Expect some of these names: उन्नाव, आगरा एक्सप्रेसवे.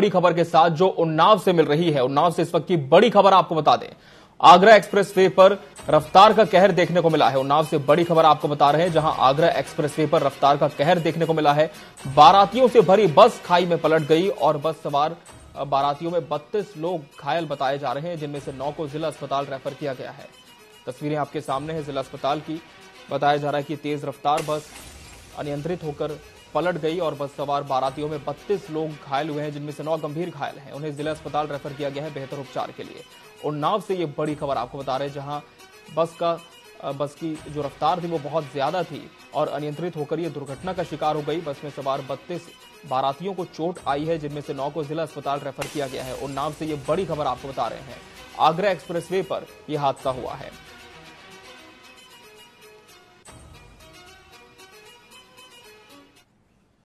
बड़ी खबर के साथ जो उन्नाव से मिल रही है। उन्नाव से इस वक्त की बड़ी खबर आपको बता दें, आगरा एक्सप्रेसवे पर रफ्तार का कहर देखने को मिला है। उन्नाव से बड़ी खबर आपको बता रहे हैं, जहां आगरा एक्सप्रेसवे पर रफ्तार का कहर देखने को मिला है। बारातियों से भरी बस खाई में पलट गई और बस सवार बारातियों में 32 लोग घायल बताए जा रहे हैं, जिनमें से 9 को जिला अस्पताल रेफर किया गया है। तस्वीरें आपके सामने है जिला अस्पताल की। बताया जा रहा है कि तेज रफ्तार बस अनियंत्रित होकर पलट गई और बस सवार बारातियों में 32 लोग घायल हुए हैं, जिनमें से 9 गंभीर घायल हैं। उन्हें जिला अस्पताल रेफर किया गया है बेहतर उपचार के लिए। उन्नाव से ये बड़ी खबर आपको बता रहे हैं, जहां बस की जो रफ्तार थी वो बहुत ज्यादा थी और अनियंत्रित होकर ये दुर्घटना का शिकार हो गई। बस में सवार 32 बारातियों को चोट आई है, जिनमें से 9 को जिला अस्पताल रेफर किया गया है। उन्नाव से ये बड़ी खबर आपको बता रहे हैं, आगरा एक्सप्रेसवे पर यह हादसा हुआ है।